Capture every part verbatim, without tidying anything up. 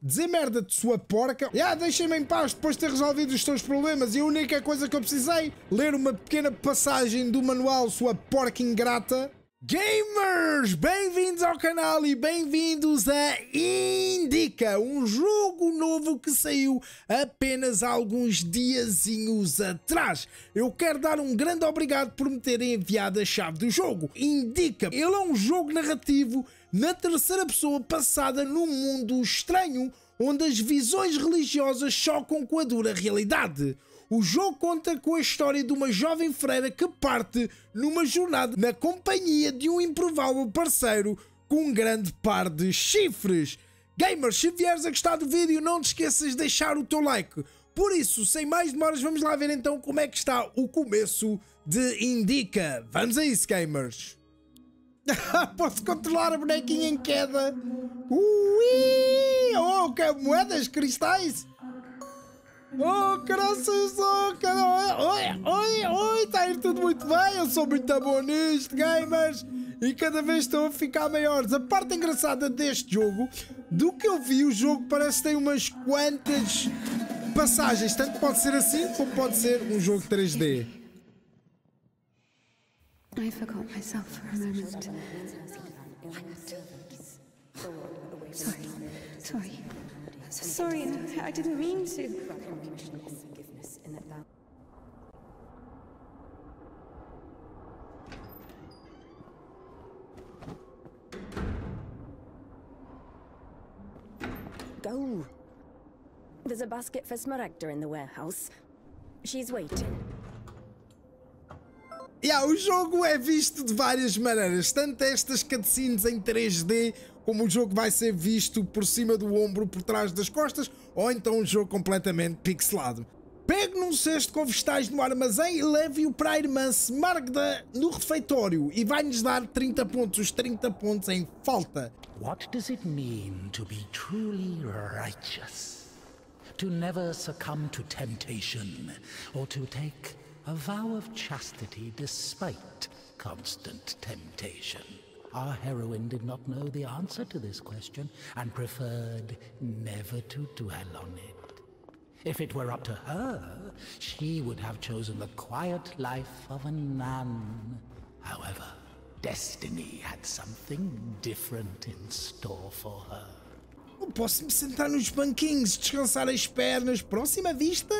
Desemmerda de sua porca. Ah, deixem-me em paz depois de ter resolvido os teus problemas. E a única coisa que eu precisei, ler uma pequena passagem do manual, sua porca ingrata. Gamers, bem-vindos ao canal e bem-vindos a INDIKA, um jogo novo que saiu apenas há alguns diazinhos atrás. Eu quero dar um grande obrigado por me terem enviado a chave do jogo. INDIKA, ele é um jogo narrativo na terceira pessoa passada num mundo estranho, onde as visões religiosas chocam com a dura realidade. O jogo conta com a história de uma jovem freira que parte numa jornada na companhia de um improvável parceiro com um grande par de chifres. Gamers, se vieres a gostar do vídeo, não te esqueças de deixar o teu like. Por isso, sem mais demoras, vamos lá ver então como é que está o começo de INDIKA. Vamos a isso, gamers. Posso controlar a bonequinha em queda. Ui! Oh, que moedas, cristais! Oh, graças, oh, cara, oi, oi, oi, está a ir tudo muito bem, eu sou muito bom nisto, gamers, e cada vez estou a ficar maiores. A parte engraçada deste jogo, do que eu vi, o jogo parece que tem umas quantas passagens, tanto pode ser assim, como pode ser um jogo três D. I forgot myself for a moment. Sorry, sorry. Sorry, I didn't mean to. Go. There's a basket for Smaragda in the warehouse. She's waiting. Yeah, o jogo é visto de várias maneiras, tanto estas cutscenes em três D, como o jogo vai ser visto por cima do ombro, por trás das costas, ou então um jogo completamente pixelado. Pegue num cesto com vegetais no armazém e leve-o para a irmã Smaragda no refeitório e vai-nos dar trinta pontos, os trinta pontos em falta. What does it mean to be truly righteous? To never succumb to temptation or to take a vow of chastity despite constant temptation. Our heroine did not know the answer to this question and preferred never to dwell on it. If it were up to her, she would have chosen the quiet life of a nun. However, destiny had something different in store for her. Eu posso me sentar nos banquinhos, descansar as pernas, próxima vista?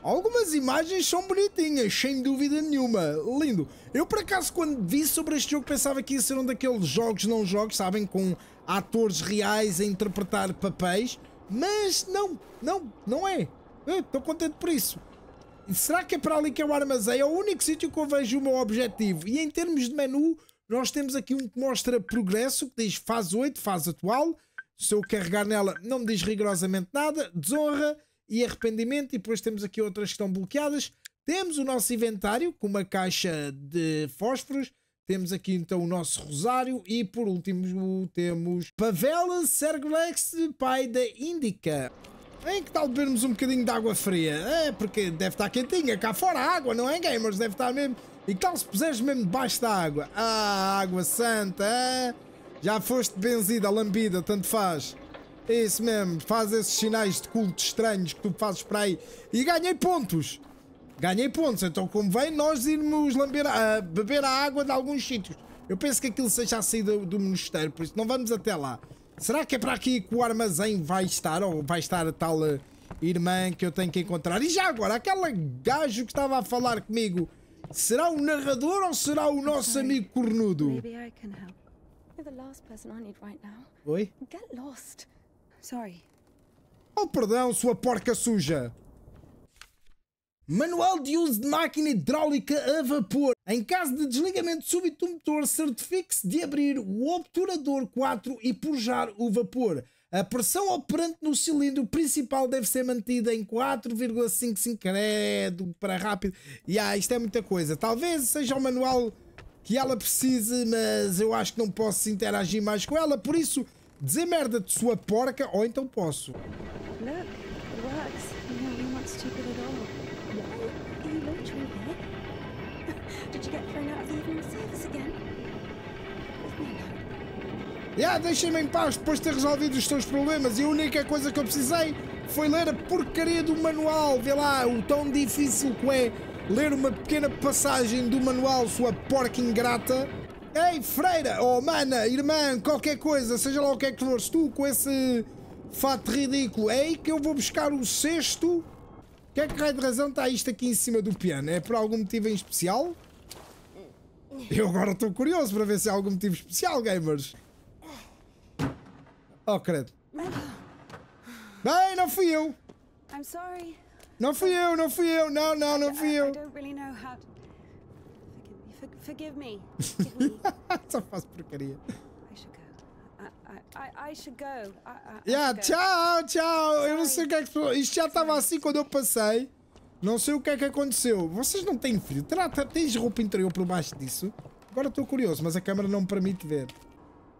Algumas imagens são bonitinhas, sem dúvida nenhuma. Lindo. Eu, por acaso, quando vi sobre este jogo, pensava que ia ser um daqueles jogos não jogos, sabem? Com atores reais a interpretar papéis. Mas não, não, não é. Estou contente por isso. Será que é para ali que é o armazém? É o único sítio que eu vejo o meu objetivo. E em termos de menu, nós temos aqui um que mostra progresso, que diz fase oito, fase atual. Se eu carregar nela, não me diz rigorosamente nada. Desonra e arrependimento, e depois temos aqui outras que estão bloqueadas. Temos o nosso inventário com uma caixa de fósforos, temos aqui então o nosso rosário e por último temos Pavel Sergeyevich, pai da INDIKA. Bem, que tal bebermos um bocadinho de água fria? É, porque deve estar quentinha, cá fora a água, não é, gamers? Deve estar mesmo. E que tal se puseres mesmo debaixo da água? Ah, água santa, é? Já foste benzida, lambida, tanto faz. É isso mesmo, faz esses sinais de culto estranhos que tu fazes para aí. E ganhei pontos. Ganhei pontos, então convém nós irmos lamber a, a beber a água de alguns sítios. Eu penso que aquilo seja a saída do mosteiro, por isso não vamos até lá. Será que é para aqui que o armazém vai estar? Ou vai estar a tal uh, irmã que eu tenho que encontrar? E já agora, aquele gajo que estava a falar comigo, será o narrador ou será o nosso amigo cornudo? Oi? Sorry. Oh, perdão, sua porca suja. Manual de uso de máquina hidráulica a vapor. Em caso de desligamento súbito do motor, certifique-se de abrir o obturador quatro e purgar o vapor. A pressão operante no cilindro principal deve ser mantida em quatro vírgula cinquenta e cinco. Credo, para rápido. E ah, isto é muita coisa. Talvez seja o manual que ela precise, mas eu acho que não posso interagir mais com ela, por isso... Desemmerda de sua porca, ou então posso. Yeah, deixem-me em paz depois de ter resolvido os teus problemas. E a única coisa que eu precisei foi ler a porcaria do manual. Vê lá o tão difícil que é ler uma pequena passagem do manual, sua porca ingrata. Ei, freira, oh mana, irmã, qualquer coisa, seja lá o que é que for, tu com esse fato ridículo. Ei, que eu vou buscar o cesto. Que é que raio de razão está isto aqui em cima do piano? É por algum motivo em especial? Eu agora estou curioso para ver se há algum motivo especial, gamers. Oh, credo. Bem, não fui eu. I'm sorry. Não fui eu, não fui eu, não, não, não fui eu. Forgive me. Só faz porcaria. I should go. Yeah, tchau, tchau. Eu não sei o que é que... Isto já estava assim quando eu passei. Não sei o que é que aconteceu. Vocês não têm frio? Tens roupa interior por baixo disso? Agora estou curioso, mas a câmera não me permite ver.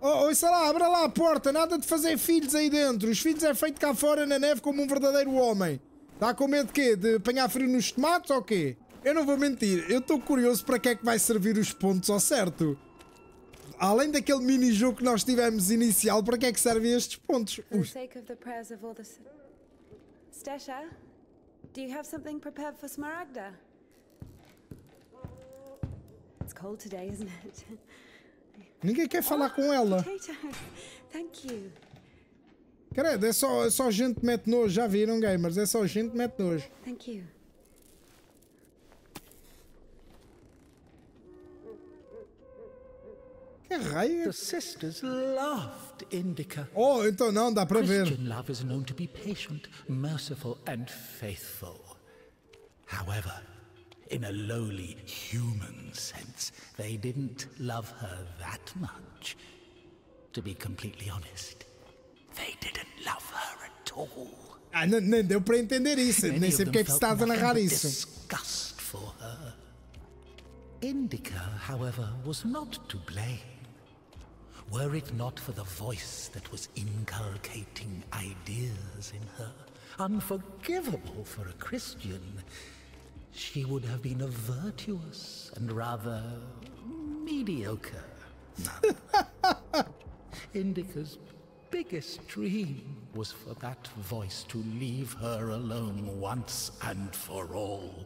Oh, ouça lá, abra lá a porta. Nada de fazer filhos aí dentro. Os filhos é feito cá fora na neve como um verdadeiro homem. Está com medo de quê? De apanhar frio nos tomates ou quê? Eu não vou mentir. Eu estou curioso para que é que vai servir os pontos ao certo. Além daquele mini-jogo que nós tivemos inicial, para que é que servem estes pontos? Os... Do you have something prepared for Smaragda? It's cold today, isn't it? Ninguém quer falar oh, com ela. Potatoes. Thank you. Credo, é só, é só gente mete nojo, já viram, gamers? É só gente mete nojo. Thank you. Que raio? The sisters loved Indica. Oh, então não dá para ver. Christian love is known to be patient, merciful and faithful. However, in a lowly human sense, they didn't love her that much. To be completely honest, they didn't love her at all. Ah, não, não deu para entender isso. Nem sei porque é que estás a narrar isso. Disgust for her. Indica, however, was not to blame. Were it not for the voice that was inculcating ideas in her, unforgivable for a Christian, she would have been a virtuous and rather mediocre nun. Indica's biggest dream was for that voice to leave her alone once and for all.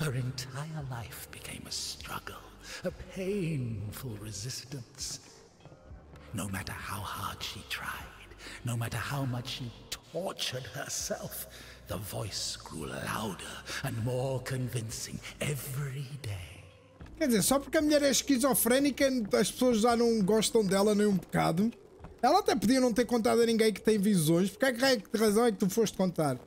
Her entire life became a struggle, a painful resistance. No matter how hard she tried, no matter how much she tortured herself, the voice grew louder and more convincing every day. Quer dizer, só porque a mulher é esquizofrénica, as pessoas já não gostam dela nem um bocado. Ela até podia não ter contado a ninguém que tem visões. Porque é que razão é que tu foste contar?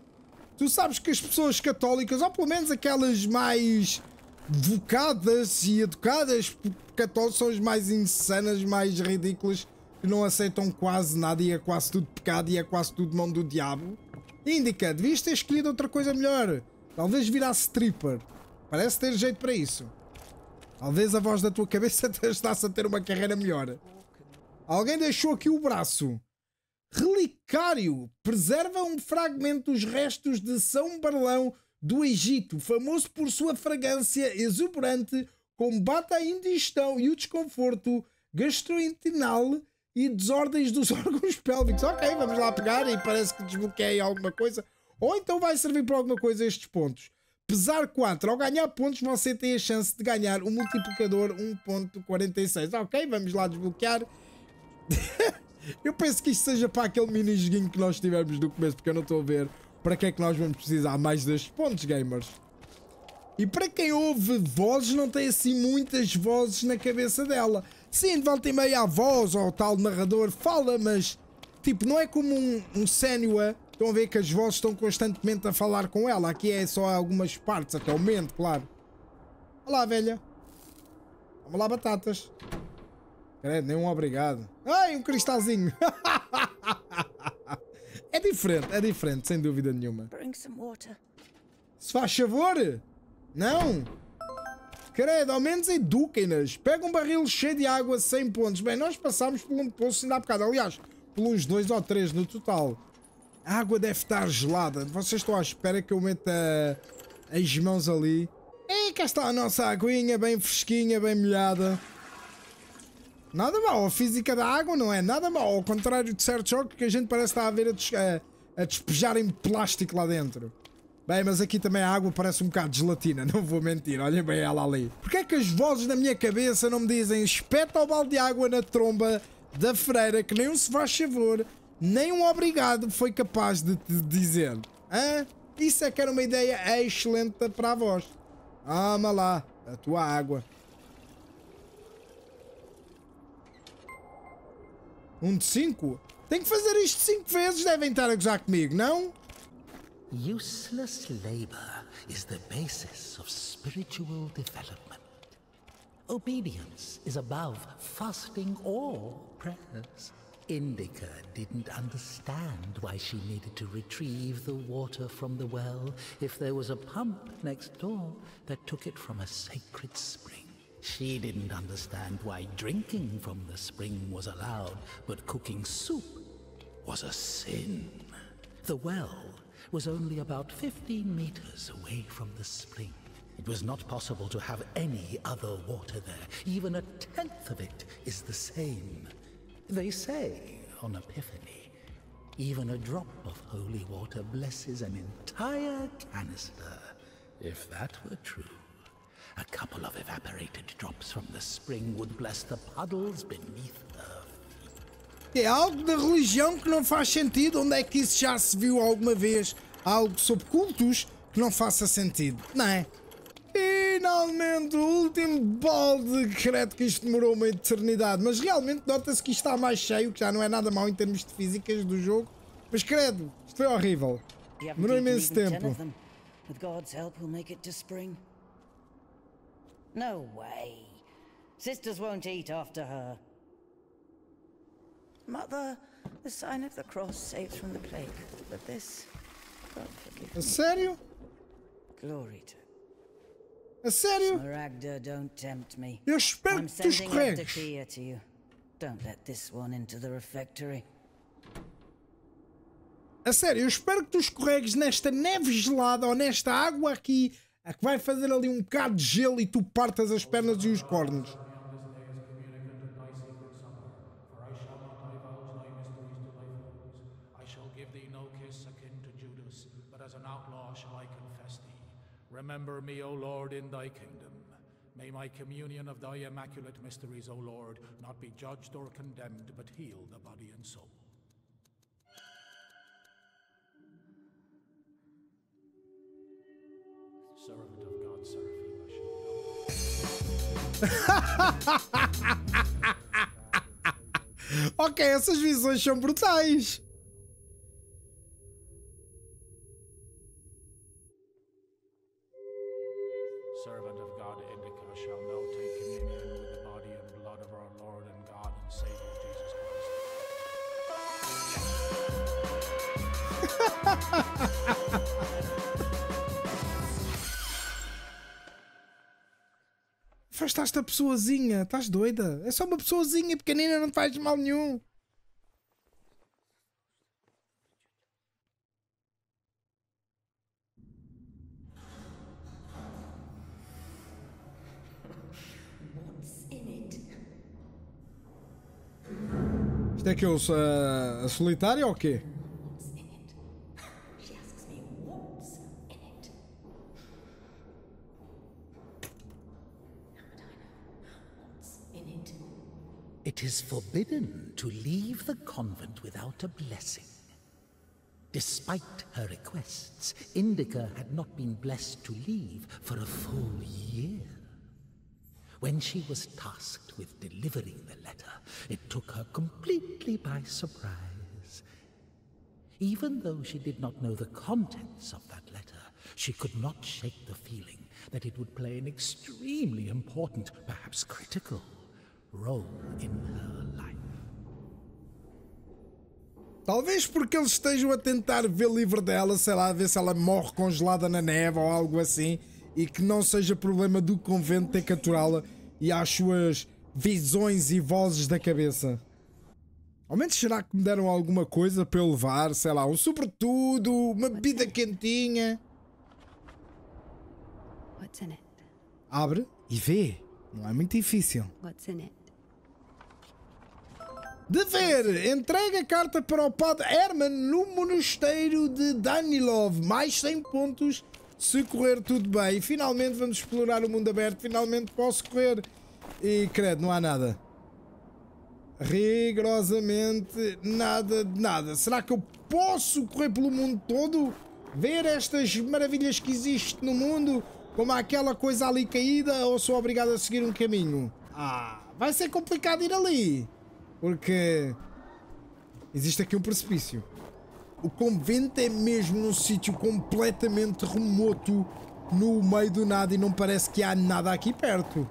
Tu sabes que as pessoas católicas, ou pelo menos aquelas mais vocadas e educadas católicas, são as mais insanas, mais ridículas, que não aceitam quase nada e é quase tudo pecado e é quase tudo mão do diabo. Indica, devias ter escolhido outra coisa melhor. Talvez virasse stripper. Parece ter jeito para isso. Talvez a voz da tua cabeça te ajudasse a ter uma carreira melhor. Alguém deixou aqui o braço. Relicário. Preserva um fragmento dos restos de São Barlão do Egito, famoso por sua fragrância exuberante, combate a indigestão e o desconforto gastrointestinal e desordens dos órgãos pélvicos. Ok, vamos lá pegar e parece que desbloqueei alguma coisa. Ou então vai servir para alguma coisa estes pontos. Pesar quatro. Ao ganhar pontos você tem a chance de ganhar um multiplicador um ponto quarenta e seis. Ok, vamos lá desbloquear. Eu penso que isto seja para aquele mini joguinho que nós tivemos do começo, porque eu não estou a ver para que é que nós vamos precisar mais destes pontos, gamers. E para quem ouve vozes, não tem assim muitas vozes na cabeça dela. Sim, de volta e meia a voz ou o tal narrador fala, mas tipo, não é como um, um Senua. Estão a ver que as vozes estão constantemente a falar com ela. Aqui é só algumas partes, até o momento, claro. Olá, velha. Vamos lá, batatas. Credo, nenhum obrigado. Ai, um cristalzinho. É diferente, é diferente, sem dúvida nenhuma. Se faz favor? Não? Credo, ao menos eduquem-nas. Pega um barril cheio de água, cem pontos. Bem, nós passámos por um poço ainda há bocado. Aliás, pelos dois ou três no total. A água deve estar gelada. Vocês estão à espera que eu meta as mãos ali. E cá está a nossa aguinha, bem fresquinha, bem molhada. Nada mal, a física da água não é nada mal, ao contrário de certos jogos que a gente parece estar a ver a, des a, a despejarem plástico lá dentro. Bem, mas aqui também a água parece um bocado de gelatina, não vou mentir, olhem bem ela ali. Porquê é que as vozes na minha cabeça não me dizem espeta o balde de água na tromba da freira que nem um se faz favor, nem um obrigado foi capaz de te dizer? Hã? Isso é que era uma ideia excelente para a voz. Ama lá, a tua água. Um de cinco? Tenho que fazer isto cinco vezes, devem estar a gozar comigo, não? Useless labor is the basis of spiritual development. Obedience is above fasting or prayers. Indika didn't understand why she needed to retrieve the water from the well if there was a pump next door that took it from a sacred spring. She didn't understand why drinking from the spring was allowed, but cooking soup was a sin. The well was only about fifteen meters away from the spring. It was not possible to have any other water there. Even a tenth of it is the same. They say, on Epiphany, even a drop of holy water blesses an entire canister. If that were true, a couple of evaporated drops from the spring would bless the puddles beneath her. É algo da religião que não faz sentido. Onde é que isso já se viu alguma vez? Algo sobre cultos que não faça sentido, não é? Finalmente, o último balde. Credo que isto demorou uma eternidade. Mas realmente nota-se que isto está mais cheio, que já não é nada mau em termos de físicas do jogo. Mas credo, isto foi horrível. Demorou imenso tempo. No way. Sisters won't eat after her. Mother, the sign of the cross saves from the plague, but this, God forgive me. A sério? Glory to. A sério? Smaragda, don't tempt me. Eu espero que tu escorregues. I'm sending Endekia to you. Don't let this one into the refectory. A sério, eu espero que tu escorregues nesta neve gelada ou nesta água aqui, a que vai fazer ali um bocado de gelo e tu partas as pernas e os cornos. Remember me, O Lord, in thy kingdom. May my communion of thy immaculate mysteries, O Lord, not be judged or condemned, but heal the body and soul. Servant of God, Seraphim, I shall go. Ok, essas visões são brutais. Afastaste a pessoazinha, estás doida? É só uma pessoazinha pequenina, não te faz mal nenhum. Isto é que eu sou a solitária ou o quê? It is forbidden to leave the convent without a blessing. Despite her requests, Indika had not been blessed to leave for a full year. When she was tasked with delivering the letter, it took her completely by surprise. Even though she did not know the contents of that letter, she could not shake the feeling that it would play an extremely important, perhaps critical, role in her life. Talvez porque eles estejam a tentar ver livre dela, sei lá, ver se ela morre congelada na neve ou algo assim, e que não seja problema do convento ter que aturá-la e às suas visões e vozes da cabeça. Ao menos será que me deram alguma coisa para eu levar, sei lá, um sobretudo, uma bebida quentinha. What's in it? Abre e vê. Não é muito difícil. What's in it? Dever, entrega a carta para o padre Herman no monasterio de Danilov, mais cem pontos se correr tudo bem. E finalmente vamos explorar o mundo aberto, finalmente posso correr. E credo, não há nada. Rigorosamente nada de nada. Será que eu posso correr pelo mundo todo? Ver estas maravilhas que existem no mundo, como aquela coisa ali caída, ou sou obrigado a seguir um caminho? Ah, vai ser complicado ir ali, porque existe aqui um precipício. O convento é mesmo num sítio completamente remoto, no meio do nada, e não parece que há nada aqui perto.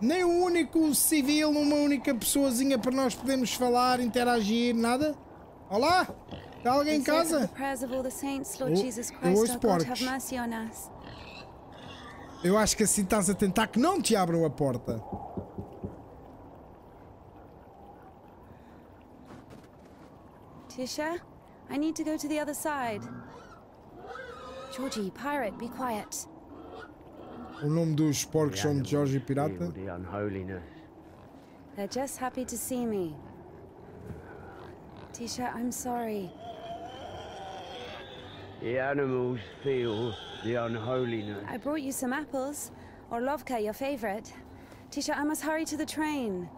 Nem um único civil, uma única pessoazinha para nós podermos falar, interagir, nada. Olá? Está alguém em casa? Eu ouço porcos. Eu acho que assim estás a tentar que não te abram a porta. Tisha, I need to go to the other side. Georgie, pirate, be quiet. O nome dos porcos são de Georgie Pirata. They're just happy to see me. Tisha, I'm sorry. The animals feel the unholiness. I brought you some apples, Orlovka, your favorite. Tisha, I must hurry to the train.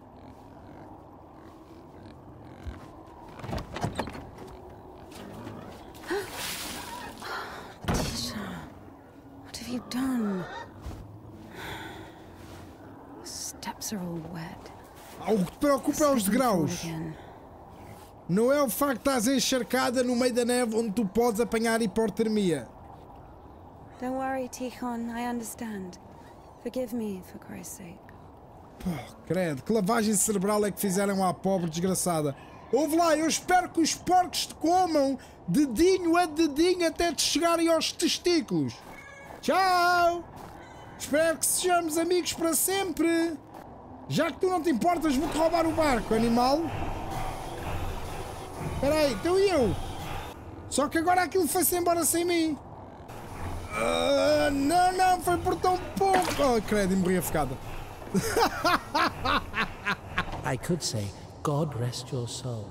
You've done. Steps are all wet. O que te preocupa é os degraus. Não é o facto de estás encharcada no meio da neve onde tu podes apanhar hipotermia. Don't worry, Tikhon, I understand. Forgive me for Christ's sake. Pô, credo, que lavagem cerebral é que fizeram à pobre desgraçada. Ouve lá, eu espero que os porcos te comam dedinho a dedinho até te chegarem aos testículos. Tchau! Espero que sejamos amigos para sempre! Já que tu não te importas, vou-te roubar o barco, animal! Espera aí, então e eu? Só que agora aquilo foi-se embora sem mim! Uh, não, não, foi por tão pouco! Oh, credo, morri afogada! I could say, God rest your soul.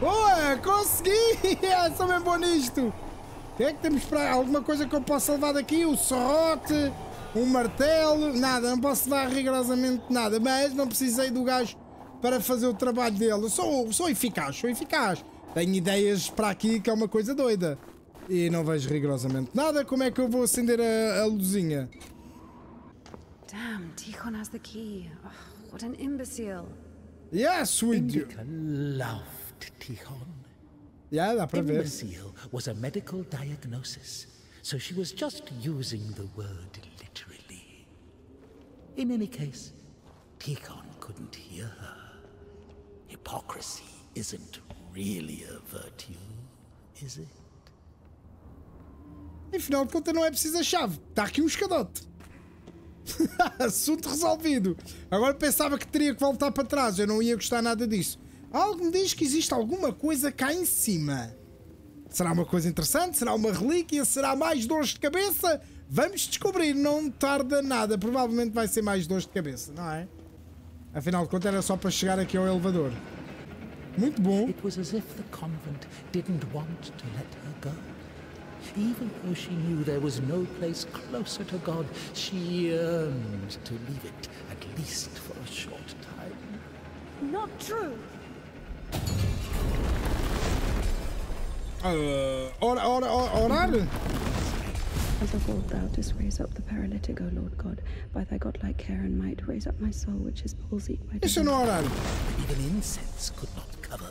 Boa! Consegui! Sou bem bom nisto! O que é que temos para alguma coisa que eu possa levar daqui? O serrote, um martelo, nada, não posso levar rigorosamente nada, mas não precisei do gajo para fazer o trabalho dele. Eu sou, sou eficaz, sou eficaz. Tenho ideias para aqui que é uma coisa doida. E não vejo rigorosamente nada. Como é que eu vou acender a, a luzinha? Damn, Tikhon has the key. Oh, what an imbecile. Yes, we do. Indika loved Tikhon. Yeah, dá para ver. Imbecile was a medical diagnosis, so she was just using the word literally. In any case, Tikhon couldn't hear her. Hypocrisy isn't really a virtue, is it? Afinal de contas, não é preciso a chave. Está aqui um escadote. Assunto resolvido. Agora pensava que teria que voltar para trás. Eu não ia gostar nada disso. Algo me diz que existe alguma coisa cá em cima. Será uma coisa interessante? Será uma relíquia? Será mais dores de cabeça? Vamos descobrir, não tarda nada. Provavelmente vai ser mais dores de cabeça, não é? Afinal de contas era só para chegar aqui ao elevador. Muito bom. It was as if the convent didn't want to let her go. Even though she knew there was no place closer to God, she yearned to leave it at least for a short time. Not true. Uh, or, or, or, or, or. As of old thou didst raise up the paralytic, O Lord God, by thy godlike care and might raise up my soul, which is palsied by death. Even incense could not cover.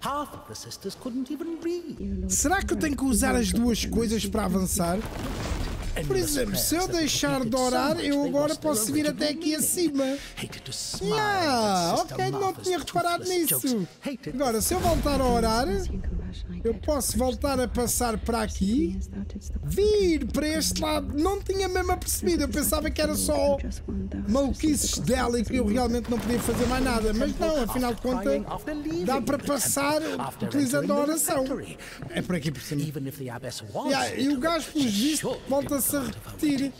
Half of the sisters couldn't even read. Será que eu tenho que usar as duas coisas para avançar? Por exemplo, se eu deixar de orar, eu agora posso vir até aqui acima. Ah, yeah, ok, não tinha reparado nisso. Agora, se eu voltar a orar, Eu posso voltar a passar para aqui? Vir para este lado. Não tinha mesmo apercebido. Eu pensava que era só maluquices dela e que eu realmente não podia fazer mais nada. Mas não, afinal de contas, dá para passar utilizando a oração. É por aqui por cima. Yeah, e o gajo, pelo visto, volta-se a repetir.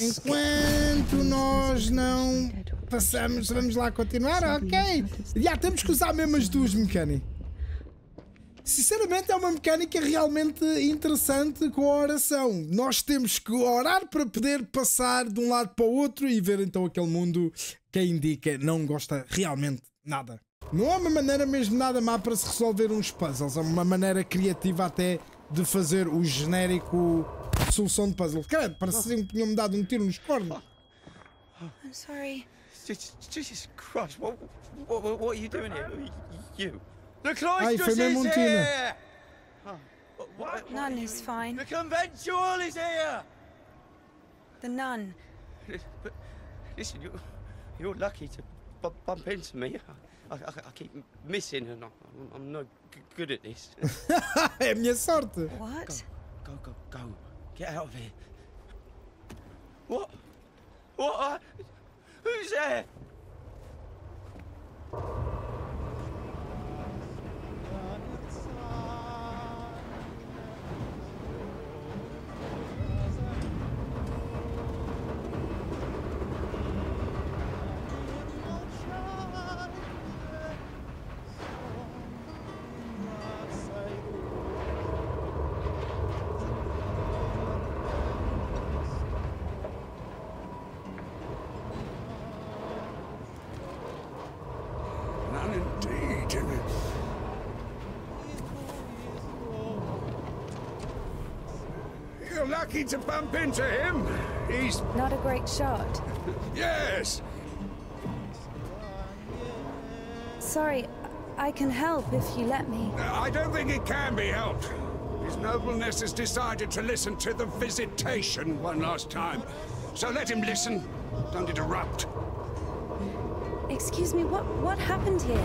Enquanto nós não passamos, vamos lá continuar. Ok. Já temos que usar mesmo as duas mecânicas. Sinceramente, é uma mecânica realmente interessante com a oração. Nós temos que orar para poder passar de um lado para o outro e ver então aquele mundo que a Indika não gosta realmente nada. Não é uma maneira mesmo nada má para se resolver uns puzzles. É uma maneira criativa até de fazer o genérico solução de puzzle. Cara, parece que tinham-me dado um tiro nos cornos. I'm sorry. Jesus Christ, what, what, what, what are you doing here? You? The cloisters is here! Huh. What, what? Nun is fine. The conventual is here! The nun. But, listen, you, you're lucky to b bump into me. I, I, I keep missing and I'm, I'm no good at this. É minha sorte. What? Go, go, go, go. Get out of here. What? What? Who's there? You're lucky to bump into him. He's not a great shot. Yes. Sorry, I can help if you let me. I don't think it can be helped. His nobleness has decided to listen to the visitation one last time. So let him listen. Don't interrupt. Excuse me, what what happened here?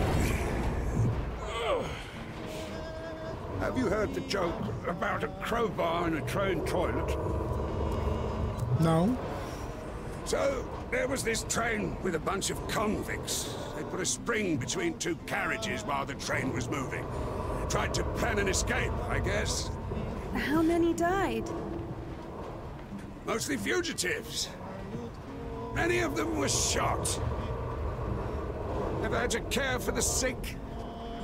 Have you heard the joke about a crowbar in a train toilet? No. So, there was this train with a bunch of convicts. They put a spring between two carriages while the train was moving. They tried to plan an escape, I guess. How many died? Mostly fugitives. Many of them were shot. Never had to care for the sick.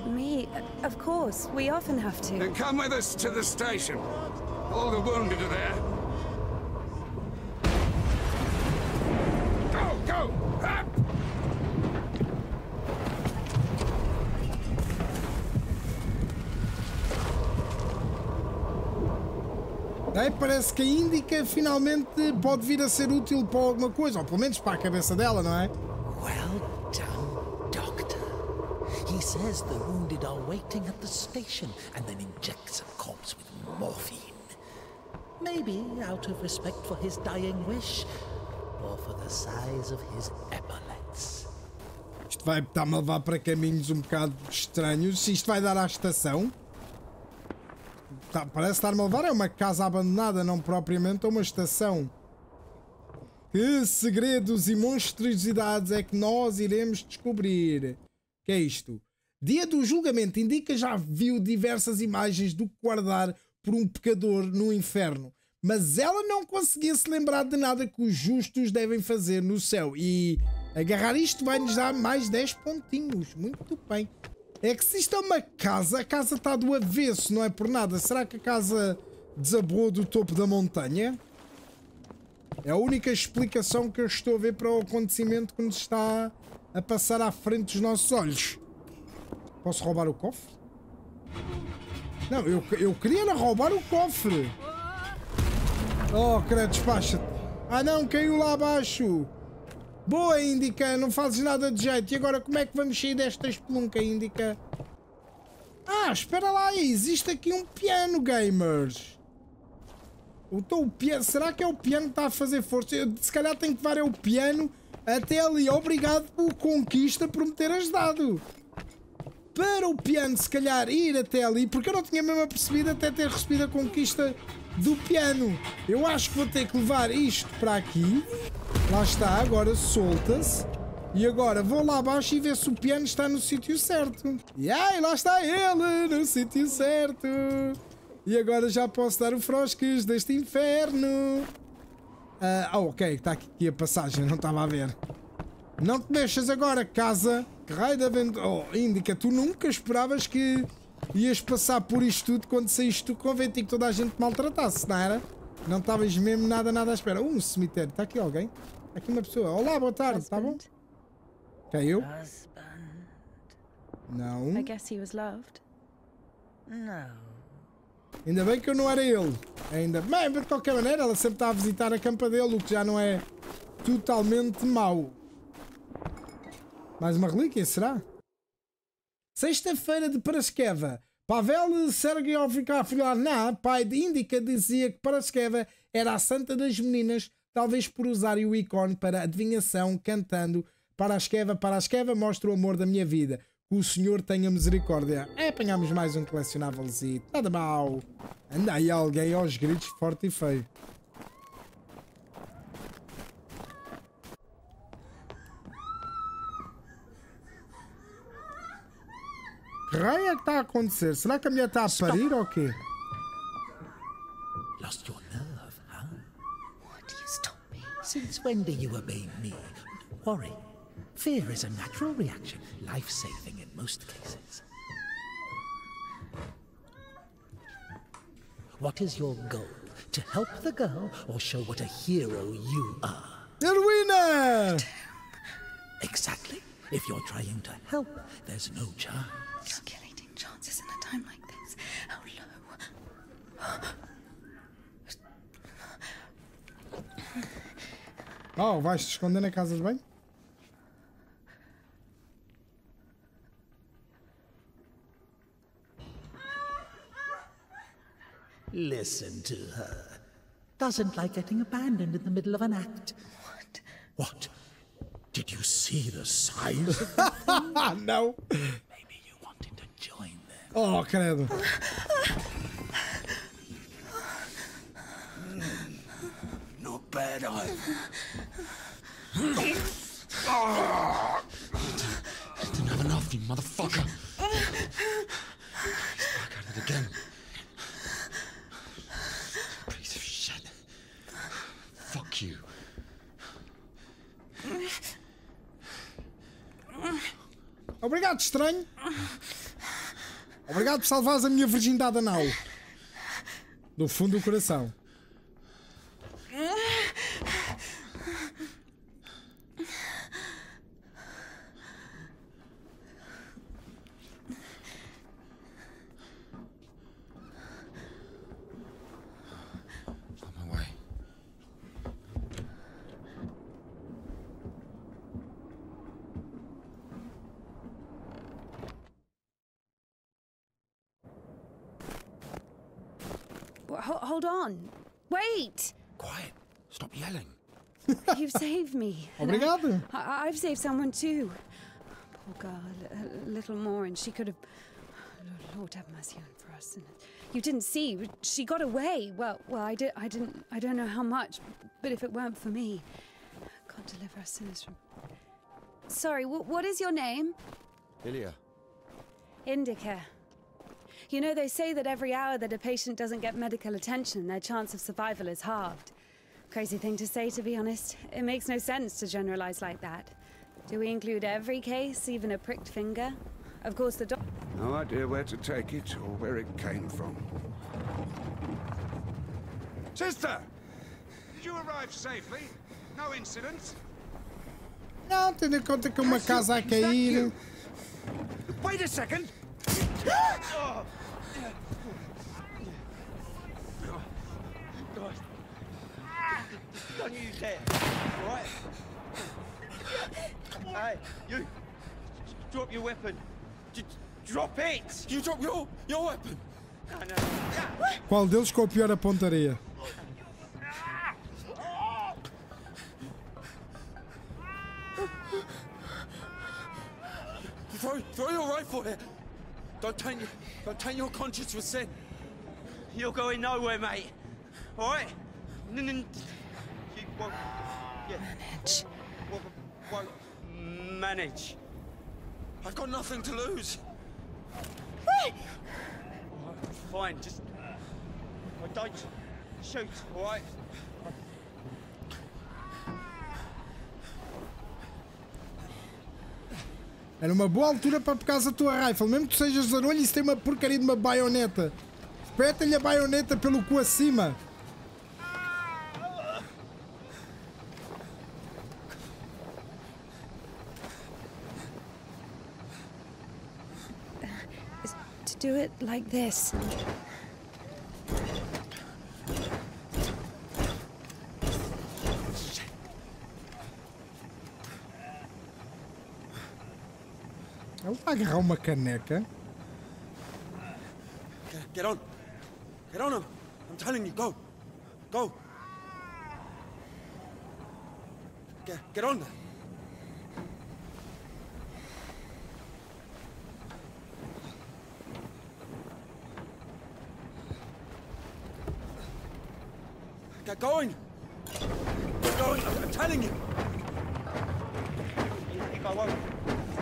Me? Of course. We often have to. Then come with us to the station. All the wounded are there. Go, go! Up! Aí parece que a Indika finalmente pode vir a ser útil para alguma coisa, ou pelo menos para a cabeça dela, não é? Well. He says the wounded are waiting at the station and then injects a corpse with morphine. Maybe out of respect for his dying wish or for the size of his epaulets. Isto vai estar-me a levar para caminhos um bocado estranhos. Isto vai dar à estação. Tá, parece estar-me a levar a uma casa abandonada, não propriamente a uma estação. Que segredos e monstruosidades é que nós iremos descobrir? Que é isto? Dia do julgamento. Indika já viu diversas imagens do que guardar por um pecador no inferno. Mas ela não conseguia se lembrar de nada que os justos devem fazer no céu. E agarrar isto vai-nos dar mais dez pontinhos. Muito bem. É que se isto é uma casa, a casa está do avesso, não é por nada. Será que a casa desabou do topo da montanha? É a única explicação que eu estou a ver para o acontecimento que nos está a passar à frente dos nossos olhos. Posso roubar o cofre? Não, eu, eu queria era roubar o cofre. Oh, credo, despacha-te. Ah não, caiu lá abaixo. Boa, Indika, não fazes nada de jeito. E agora como é que vamos sair desta espelunca, Indika? Ah, espera lá, existe aqui um piano, gamers. Então, o piano, será que é o piano que está a fazer força? Eu, se calhar tenho que levar é o piano até ali. Obrigado por conquista por me ter ajudado. para o piano, se calhar, ir até ali, porque eu não tinha mesmo apercebido até ter recebido a conquista do piano. Eu acho que vou ter que levar isto para aqui. Lá está, agora solta-se. E agora vou lá abaixo e ver se o piano está no sítio certo. E aí, lá está ele, no sítio certo. E agora já posso dar o frosques deste inferno. Ah, uh, oh, ok, está aqui a passagem, não estava a ver. Não te mexas agora, casa. Que raio de aventura. Oh, Indica, tu nunca esperavas que ias passar por isto tudo quando saíste do convento e que toda a gente te maltratasse, não era? Não estavas mesmo nada, nada à espera. Um cemitério. Está aqui alguém? Está aqui uma pessoa. Olá, boa tarde. Está bom? Caiu? Não. Ainda bem que eu não era ele. Ainda bem, mas de qualquer maneira ela sempre está a visitar a campa dele, o que já não é totalmente mau. Mais uma relíquia, será? Sexta-feira de Paraskeva. Pavel Sergeyevich, pai de Indica, dizia que Paraskeva era a santa das meninas, talvez por usarem o ícone para adivinhação, cantando Paraskeva, Paraskeva, mostra o amor da minha vida. Que o Senhor tenha misericórdia. É, apanhámos mais um colecionávelzinho. Nada mal. Anda aí alguém aos gritos, forte e feio. Que raio é que está a acontecer? Será que a mulher está a parir ou o quê? Lost your nerve, huh? Why do you stop me? Since when do you obey me? Don't worry. Fear is a natural reaction, life-saving in most cases. What is your goal? To help the girl or show what a hero you are? Heroine! Exactly. If you're trying to help, there's no chance. Calculating chances in a time like this. How low. Oh, vais te esconder na casa de banho? Listen to her. Doesn't like getting abandoned in the middle of an act. What? What? Did you see the size of that thing? No. Maybe you wanted to join them. Oh, credo. Mm, not bad, either. I didn't have enough, you motherfucker. Back at it again. You. Obrigado, estranho. Obrigado por salvares a minha virgindade anal. Do fundo do coração. Hold on. Wait! Quiet. Stop yelling. You've saved me. Obrigado. I, I've saved someone too. Poor girl. A little more and she could have... Lord have mercy on for us. You didn't see. She got away. Well, well, I, did, I didn't... I don't know how much, but if it weren't for me... God deliver us sinners from... Sorry, what is your name? Ilya. Indica. You know, they say that every hour that a patient doesn't get medical attention, their chance of survival is halved. Crazy thing to say, to be honest. It makes no sense to generalize like that. Do we include every case, even a pricked finger? Of course, the doc- No idea where to take it or where it came from. Sister! Did you arrive safely? No incidents? Não, tendo em conta que uma casa a cair. Wait a second! Don't you dare! Right? Hey, you! Drop your weapon! D drop it! You drop your your weapon! No, no. Qual deles com a pior apontaria? Throw, throw your rifle here! Don't turn your, don't turn your conscience with sin. You're going nowhere, mate. All right? Manage. Manage. I've got nothing to lose. Wait. Fine, just don't shoot, all right? Era uma boa altura para pegares a tua rifle, mesmo que tu sejas zarolho e se tem uma porcaria de uma baioneta. Espeta-lhe a baioneta pelo cu acima. To do it like this. Ele vai agarrar uma caneca. Get on. Get on him. I'm telling you, go. Go. Get, get on there. Get going. Get going. I'm telling you. You think I won't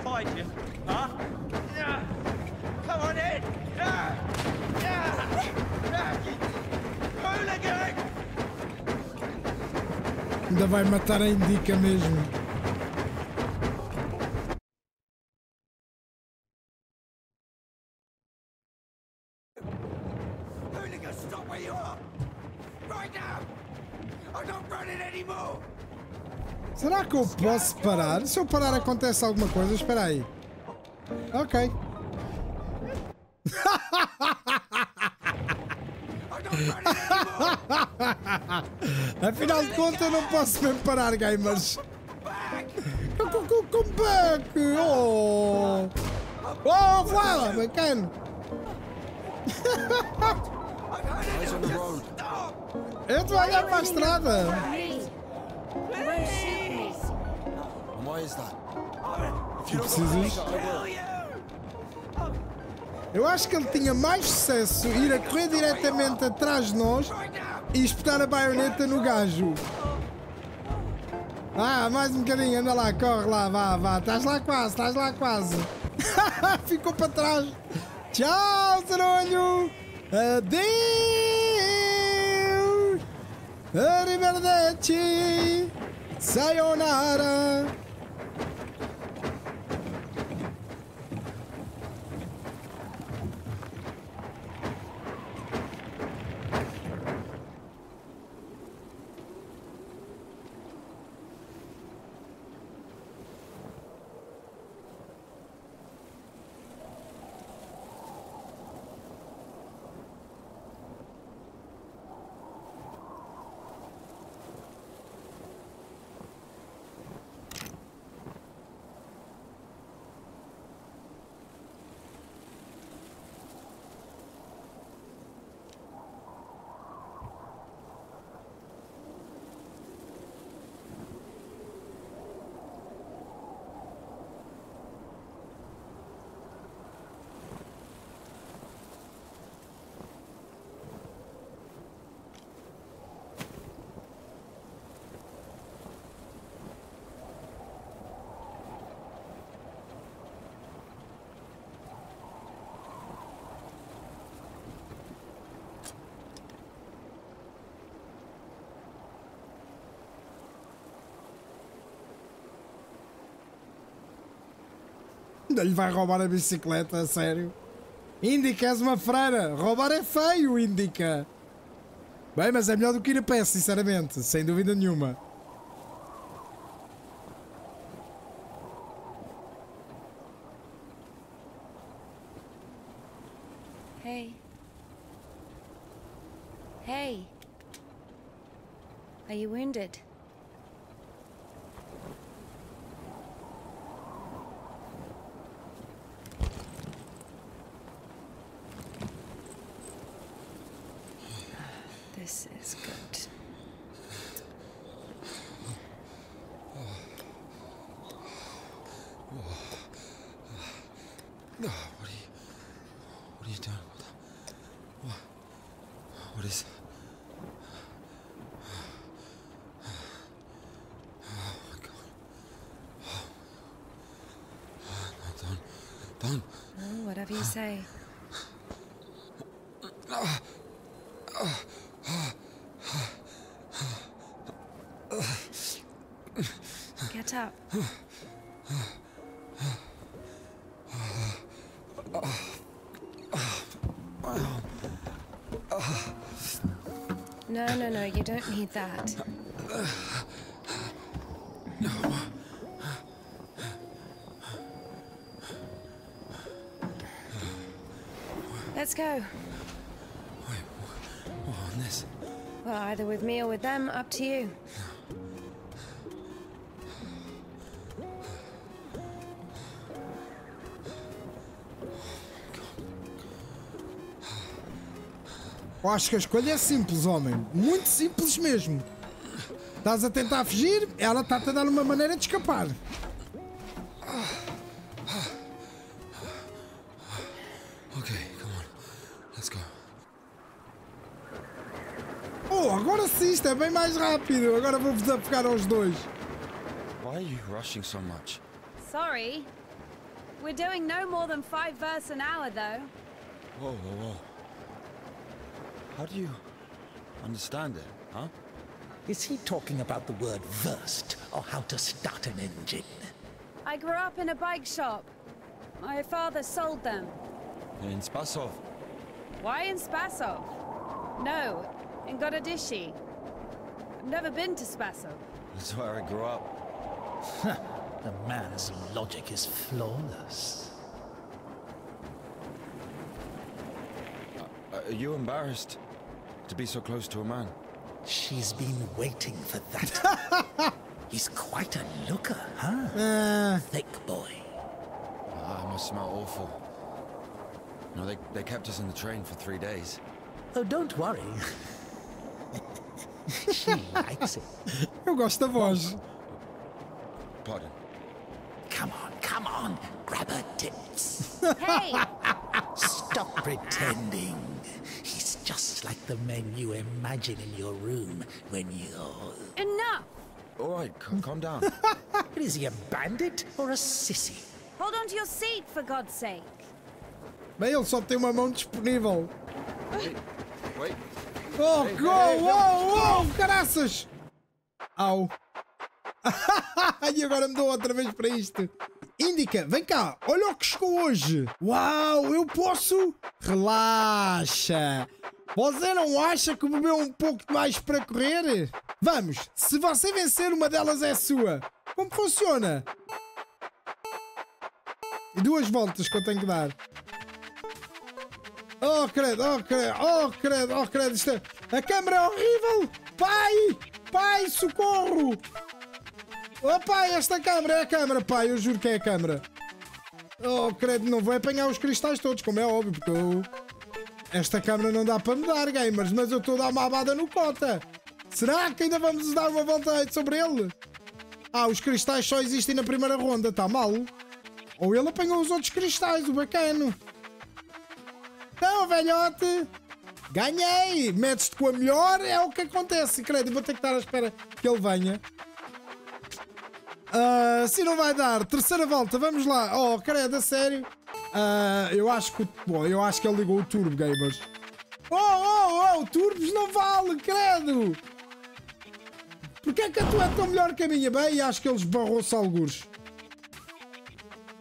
fight you? Huh? Yeah. Come on in! Yeah! Yeah! Yeah! Pull again! Ainda vai matar a Indika mesmo. Stop where you are! Right now! I'm not running anymore! Será que eu posso parar? Se eu parar acontece alguma coisa, espera aí. Ok. Afinal de contas eu não posso mesmo parar, gamers. Come back! Oh! Oh, voilà, bacana! Eu estou a olhar para a estrada! Tu precisas? Eu acho que ele tinha mais sucesso ir a correr diretamente atrás de nós e espetar a baioneta no gajo. Ah, mais um bocadinho, anda lá, corre lá, vá, vá, estás lá quase, estás lá quase. Ficou para trás. Tchau, zarolho! Adeus! Arrivederci! Sayonara! Ele vai roubar a bicicleta, a sério. Indika, és uma freira. Roubar é feio, Indika. Bem, mas é melhor do que ir a pé, sinceramente. Sem dúvida nenhuma. Hey. Hey. Are you wounded? This is good. No, what are you... What are you doing? What? What is? Oh my God! Oh. No, don't, don't. No, whatever you say. Get up. No, no, no, you don't need that. No. Let's go. Wait, what on this? Well, either with me or with them, up to you. Eu acho que a escolha é simples, homem. Muito simples mesmo. Estás a tentar fugir, ela está-te a dar uma maneira de escapar. Ok, come on. Let's go. Oh, agora sim, isto é bem mais rápido. Agora vou-vos afogar aos dois. Why are you rushing so much? Sorry. We're doing no more than five verses an hour, though. Whoa, whoa, whoa. How do you understand it, huh? Is he talking about the word versed or how to start an engine? I grew up in a bike shop. My father sold them. In Spasov? Why in Spasov? No, in Gorodishchi. I've never been to Spasov. That's where I grew up. The man's logic is flawless. Are you embarrassed to be so close to a man? She's been waiting for that. He's quite a looker, huh? Uh, Thick boy. I must smell awful. No, they, they kept us in the train for three days. Oh, don't worry. She likes it. Eu gosto da voz. Pardon. Come on, come on. Grab her tits. Hey! Stop pretending. He's just like the men you imagine in your room when you're... Enough! All right, calm down. Is he a bandit or a sissy? Hold on to your seat, for God's sake. Bem, ele só tem uma mão disponível. Wait, wait. Oh, hey, go! Hey, hey, oh, no. oh, caraças! Au. E agora me dou outra vez para isto. Indica, vem cá, olha o que chegou hoje. Uau, eu posso? Relaxa. Você não acha que bebeu um pouco demais para correr? Vamos, se você vencer, uma delas é sua. Como funciona? E duas voltas que eu tenho que dar. Oh, credo, oh, credo, oh, credo, oh, credo. Isto é... A câmera é horrível. Pai, pai, socorro. Oh pai, esta câmara é a câmara, pai, eu juro que é a câmara. Oh, credo, não vou apanhar os cristais todos, como é óbvio, porque eu... Esta câmara não dá para mudar, gamers, mas eu estou a dar uma abada no cota. Será que ainda vamos dar uma volta sobre ele? Ah, os cristais só existem na primeira ronda, está mal? Ou ele apanhou os outros cristais, o bacano. Então, velhote, ganhei! Metes-te com a melhor, é o que acontece, credo, vou ter que estar à espera que ele venha. Uh, assim não vai dar. Terceira volta, vamos lá. Oh, credo, a sério. Uh, eu acho que... Bom, eu acho que ele ligou o turbo, gamers. Oh, oh, oh, turbos não vale, credo. Porquê é que a tua é tão melhor que a minha? Bem, acho que ele esbarrou-se algures.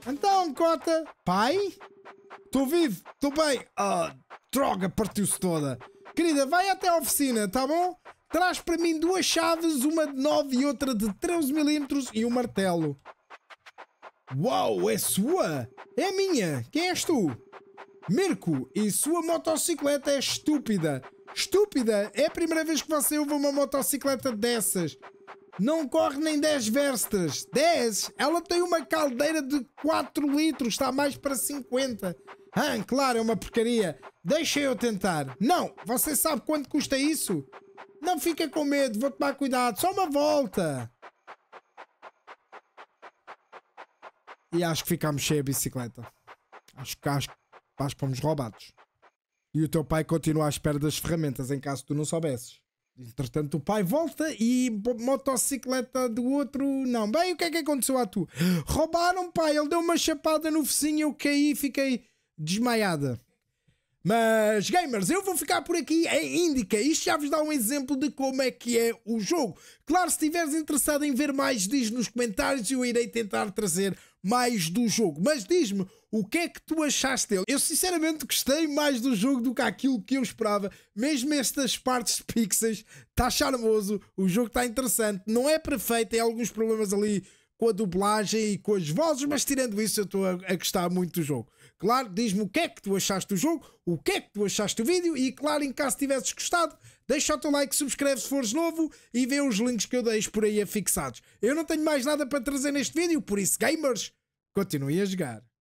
Então, cota. Pai? Estou vivo, estou bem. Ah, droga, partiu-se toda. Querida, vai até a oficina, tá bom? Traz para mim duas chaves, uma de nove e outra de treze milímetros e um martelo. Uau, é sua? É minha. Quem és tu? Mirko, e sua motocicleta é estúpida. Estúpida? É a primeira vez que você usa uma motocicleta dessas. Não corre nem dez verstas. dez? Ela tem uma caldeira de quatro litros, está mais para cinquenta. Ah, claro, é uma porcaria. Deixa eu tentar. Não, você sabe quanto custa isso? Não fica com medo, vou tomar cuidado. Só uma volta. E acho que ficámos cheia a bicicleta. Acho que acho, Nós fomos roubados. E o teu pai continua à espera das ferramentas, em caso tu não soubesses. Entretanto, o pai volta e motocicleta do outro... Não, bem, o que é que aconteceu a tu? Roubaram, pai, ele deu uma chapada no vizinho, eu caí e fiquei desmaiada. Mas, gamers, eu vou ficar por aqui em Indica. Isto já vos dá um exemplo de como é que é o jogo. Claro, se estiveres interessado em ver mais, diz nos comentários e eu irei tentar trazer mais do jogo. Mas diz-me, o que é que tu achaste dele? Eu sinceramente gostei mais do jogo do que aquilo que eu esperava. Mesmo estas partes de pixels, está charmoso, o jogo está interessante. Não é perfeito, tem alguns problemas ali com a dublagem e com as vozes, mas tirando isso eu estou a, a gostar muito do jogo. Claro, diz-me o que é que tu achaste do jogo, o que é que tu achaste do vídeo e, claro, em caso tivesses gostado, deixa o teu like, subscreve se fores novo e vê os links que eu deixo por aí afixados. Eu não tenho mais nada para trazer neste vídeo, por isso, gamers, continuem a jogar.